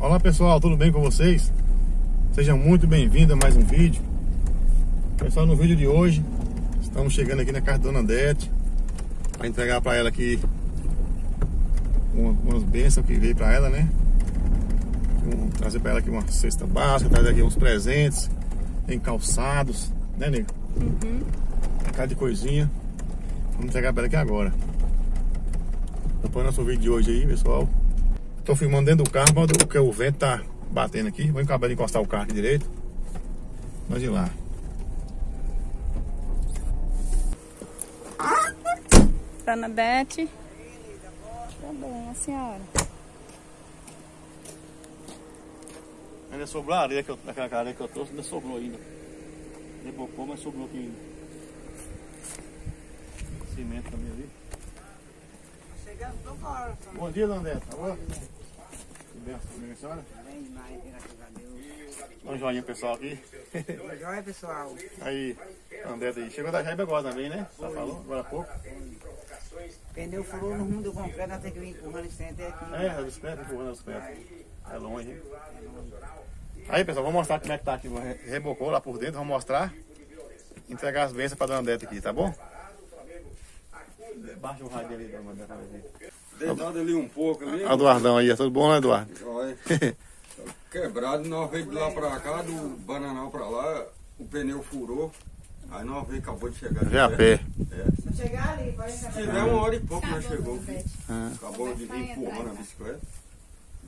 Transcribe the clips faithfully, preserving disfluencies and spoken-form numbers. Olá pessoal, tudo bem com vocês? Sejam muito bem-vindos a mais um vídeo. Pessoal, no vídeo de hoje estamos chegando aqui na casa da Dona Dete para entregar para ela aqui uma, umas bênçãos que veio para ela, né? Um, trazer para ela aqui uma cesta básica, trazer aqui uns presentes, tem calçados, né, nego? Uhum. Um bocado de coisinha. Vamos entregar para ela aqui agora. Acompanha nosso vídeo de hoje aí, pessoal. Estou filmando dentro do carro, porque o vento tá batendo aqui. Vou acabar de encostar o carro aqui direito. Vamos ir lá. Dona Dete. Tá bom, a senhora. Ainda sobrou a areia, que eu, aquela areia que eu trouxe, ainda sobrou ainda. Rebocou, mas sobrou aqui ainda. Cimento também ali. Chegando do fora. Bom dia, Dona Dete. Dá um joinha pessoal aqui. Um joinha pessoal. Aí, André aí. Chegou da Jaíba agora também, né? Já falou, agora há pouco. Pneu furou no rumo do concreto, nós temos que vir empurrando esse trem até aqui. É, a bicicleta, empurrando a bicicleta. É longe, hein? Aí, pessoal, vou mostrar como é que tá aqui. Rebocou lá por dentro, vamos mostrar. Entregar as bênçãos pra Dona Dete aqui, tá bom? Baixa o rádio ali, Dona Dete. Deitado ali um pouco ali. Eduardão aí, tudo bom, né, Eduardo? Joia. Quebrado, nós veio de lá pra cá, do Bananal pra lá, o pneu furou, aí nós veio, acabou de chegar. Já a pé. É. Se chegar ali, vai chegar. Se tiver uma hora e pouco, nós chegou. Ah. Acabou de vir empurrando a bicicleta,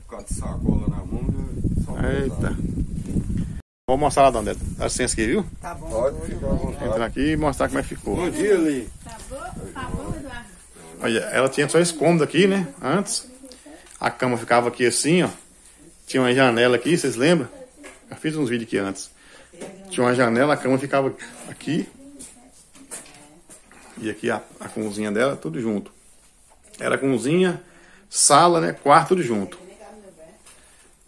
por causa de sacola na mão, só eita. Vou mostrar lá, Dona Dete. Dá licença aqui, viu? Tá bom. Pode ficar à vontade. Entrar aqui e mostrar como é que ficou. Bom dia, Li. Tá bom? Tá bom, Eduardo? Olha, ela tinha só esse cômodo aqui, né? Antes. A cama ficava aqui assim, ó. Tinha uma janela aqui, vocês lembram? Eu fiz uns vídeos aqui antes. Tinha uma janela, a cama ficava aqui. E aqui a, a cozinha dela, tudo junto. Era cozinha, sala, né? Quarto, tudo junto.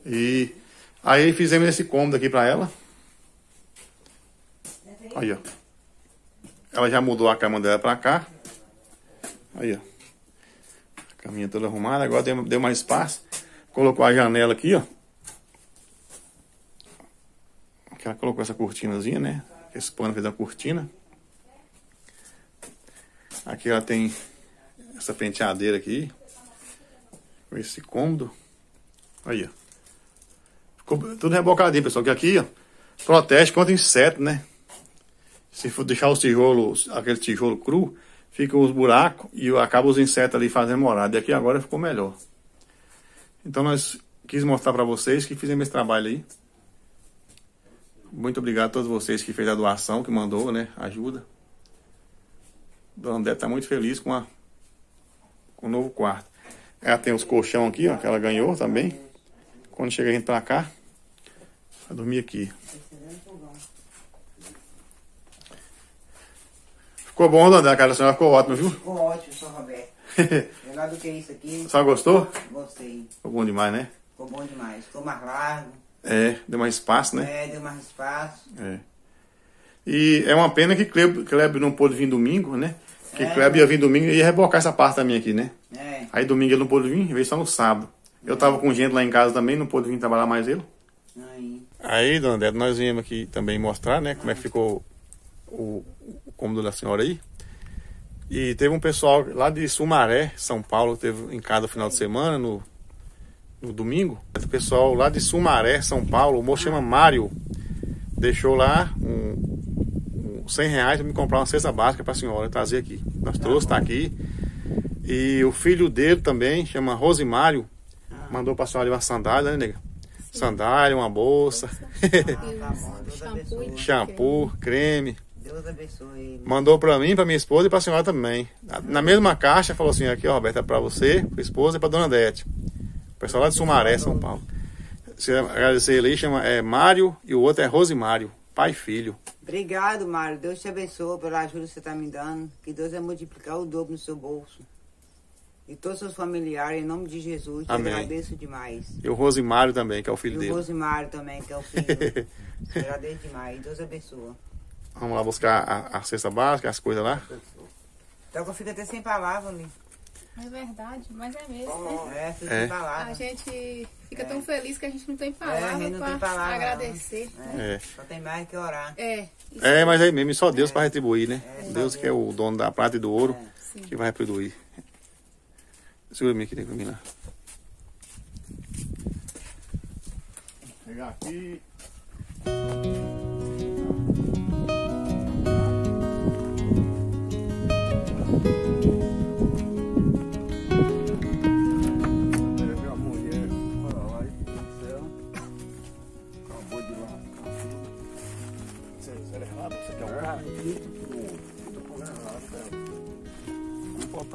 E aí fizemos esse cômodo aqui pra ela. Aí, ó. Ela já mudou a cama dela pra cá. Aí, ó. A caminha toda arrumada. Agora deu, deu mais espaço. Colocou a janela aqui, ó. Aqui ela colocou essa cortinazinha, né? Esse pano fez a cortina. Aqui ela tem essa penteadeira aqui. Com esse cômodo. Aí, ó. Ficou tudo rebocadinho, pessoal. Que aqui, ó, protege contra inseto, né? Se for deixar os tijolos, aquele tijolo cru, fica os buracos e acaba os insetos ali fazendo morada. E aqui agora ficou melhor. Então nós quis mostrar para vocês que fizemos esse trabalho aí. Muito obrigado a todos vocês que fez a doação, que mandou, né? Ajuda. Dona Dete tá muito feliz com, a, com o novo quarto. Ela tem os colchão aqui, ó, que ela ganhou também. Quando chega a gente pra cá, vai dormir aqui. Ficou bom, Dona, cara, a senhora ficou ótimo, viu? Ficou ótimo, senhor Roberta. Melhor do que isso aqui. A senhora gostou? Gostei. Ficou bom demais, né? Ficou bom demais. Ficou mais largo. É, deu mais espaço, né? É, deu mais espaço. É. E é uma pena que Kleber, Kleber não pôde vir domingo, né? Porque é, Kleber ia vir domingo e ia rebocar essa parte também aqui, né? É. Aí domingo ele não pôde vir, veio só no sábado. Eu é. tava com gente lá em casa também, não pôde vir trabalhar mais ele. Aí, aí Dona Dete, nós viemos aqui também mostrar, né? Como é que ficou o... o cômodo da senhora aí. E teve um pessoal lá de Sumaré, São Paulo, teve em casa no final de semana, no, no domingo. O pessoal lá de Sumaré, São Paulo, o moço chama Mário, deixou lá um, um cem reais para me comprar uma cesta básica para a senhora trazer aqui. Nós trouxe, tá aqui. E o filho dele também, chama Rosimário, mandou para a senhora uma sandália, né, nega? Sandália, uma bolsa, shampoo, creme. Deus abençoe. Mandou pra mim, pra minha esposa e pra senhora também. Na mesma caixa, falou assim, aqui, ó, Roberta, é pra você, pra esposa e pra Dona Dete. O pessoal lá de Sumaré, São Paulo. Se agradecer ele aí, chama é Mário e o outro é Rosimário, pai e filho. Obrigado, Mário. Deus te abençoe pela ajuda que você tá me dando. Que Deus vai multiplicar o dobro no seu bolso. E todos os seus familiares, em nome de Jesus, te Amém. agradeço demais. E o Rosimário também, que é o filho e dele. E o Rosimário também, que é o filho. Te agradeço demais. Deus abençoe. Vamos lá buscar a, a cesta básica, as coisas lá. Então eu fico até sem palavras ali. É verdade, mas é mesmo, oh, né? É, é. A gente fica é. tão feliz que a gente não tem palavra é, para agradecer. É. Né? É. Só tem mais que orar. É, é mas é mesmo, e só Deus é. para retribuir, né? É. Deus que é o dono da prata e do ouro, é. que vai retribuir. Segura-me aqui, tem que lá. Pegar aqui.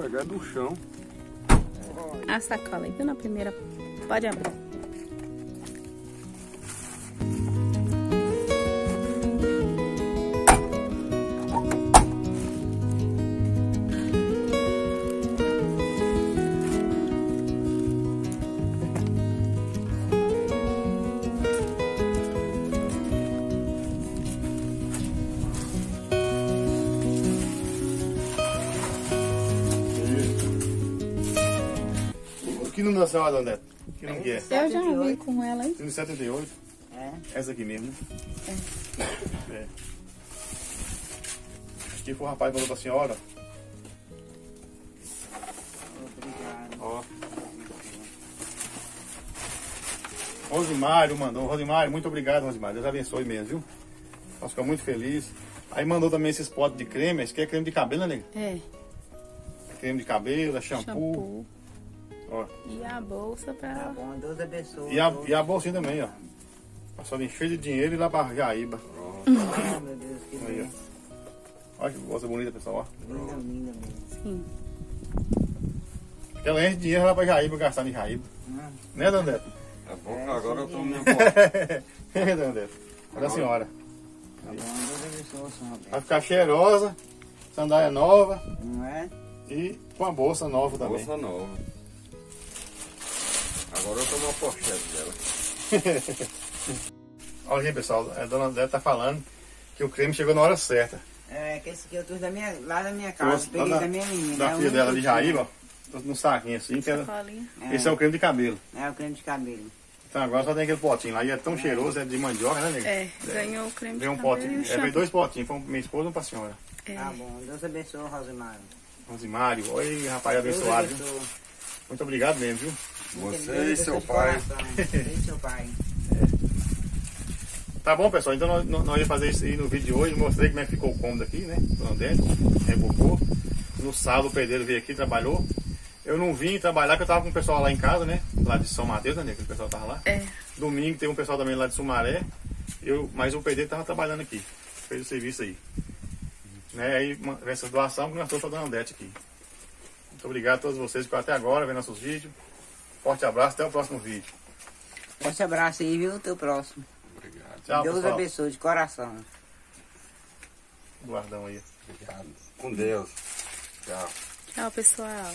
Pegar do chão. A sacola aí, viu? Na primeira. Pode abrir. Que inundação, Dona Dete? Que não que é? Eu já vi com ela, hein? setenta e oito? É. Essa aqui mesmo, né? É. É. Aqui foi o rapaz que mandou pra senhora. Obrigado. Ó. Rosimário mandou. Rosimário, muito obrigado, Rosimário. Deus abençoe mesmo, viu? Nós ficamos muito felizes. Aí mandou também esses potes de creme. Esse aqui é creme de cabelo, né, nega? É. Creme de cabelo, é shampoo. shampoo. Ó. E a bolsa para tá bom, Deus abençoe. E a, e a bolsinha também, ó. Passando encher de dinheiro e lá para Jaíba. Oh, meu Deus, que lindo. Olha que bolsa bonita, pessoal. Ó. Linda, linda, linda. Sim. Ela enche de dinheiro lá para Jaíba, gastar em Jaíba. Ah. Né, Dona Dete? Tá bom, é, agora eu tô me importando. É, Dona Dete. Olha a senhora. Tá bom, Deus abençoe, senhora. Vai ficar cheirosa, sandália nova. Não é? E com a bolsa nova também. Bolsa nova. Agora eu tomo uma pochete dela. Olha aqui, pessoal, a Dona Adélia tá falando que o creme chegou na hora certa. É, que esse aqui eu trouxe da minha, lá da minha casa, trouxe, peguei da, da minha menina. Da filha dela de Jaíba, ó, trouxe num saquinho assim. Que era, é. Esse é o creme de cabelo. É, o creme de cabelo. Então agora só tem aquele potinho lá, e é tão é. cheiroso, é de mandioca, né, nega? É, ganhou o creme Deu de um cabelo potinho. É, veio dois potinhos, foi minha esposa e um pra senhora. É. Tá bom, Deus abençoe, Rosimário. Rosimário, oi, rapaz abençoado. Muito obrigado mesmo, viu? Você e seu pai. Você e seu pai. Tá bom, pessoal. Então nós, nós vamos fazer isso aí no vídeo de hoje. Mostrei como é que ficou o cômodo aqui, né? Dona Adélia rebocou. No sábado o pedreiro veio aqui, trabalhou. Eu não vim trabalhar porque eu tava com o pessoal lá em casa, né? Lá de São Mateus, né? Que o pessoal tava lá. É. Domingo tem um pessoal também lá de Sumaré. Eu, mas o pedreiro tava trabalhando aqui. Fez o serviço aí. Né? Aí essa doação que nós trouxemos pra Dona Adélia aqui. Muito obrigado a todos vocês que até agora vendo nossos vídeos. Forte abraço, até o próximo vídeo. Forte abraço aí, viu? Até o próximo. Obrigado. Tchau, Deus pessoal. abençoe de coração. Eduardão aí. Obrigado. Com Deus. Tchau. Tchau, pessoal.